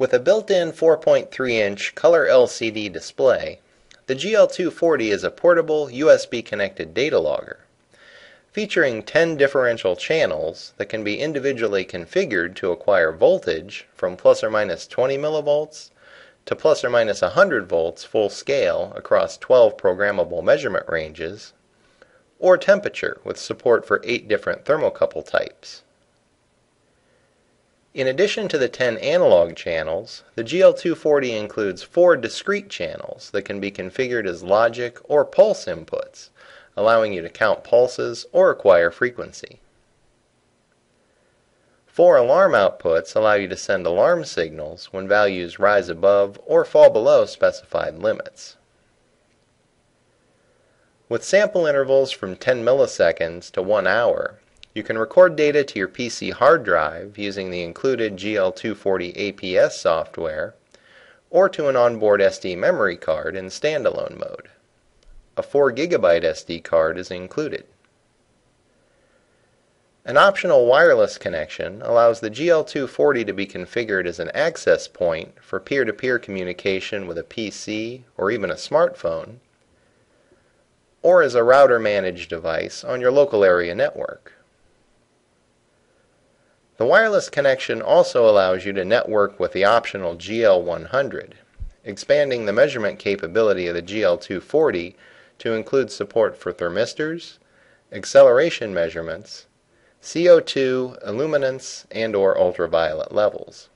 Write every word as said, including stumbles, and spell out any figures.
With a built-in four point three inch color L C D display, the G L two forty is a portable U S B-connected data logger. Featuring ten differential channels that can be individually configured to acquire voltage from plus or minus twenty millivolts to plus or minus one hundred volts full scale across twelve programmable measurement ranges, or temperature with support for eight different thermocouple types. In addition to the ten analog channels, the G L two forty includes four discrete channels that can be configured as logic or pulse inputs, allowing you to count pulses or acquire frequency. Four alarm outputs allow you to send alarm signals when values rise above or fall below specified limits. With sample intervals from ten milliseconds to one hour, you can record data to your P C hard drive using the included G L two forty A P S software, or to an onboard S D memory card in standalone mode. A four gigabyte S D card is included. An optional wireless connection allows the G L two forty to be configured as an access point for peer-to-peer communication with a P C or even a smartphone, or as a router-managed device on your local area network. The wireless connection also allows you to network with the optional G L one hundred, expanding the measurement capability of the G L two forty to include support for thermistors, acceleration measurements, C O two, illuminance, and or ultraviolet levels.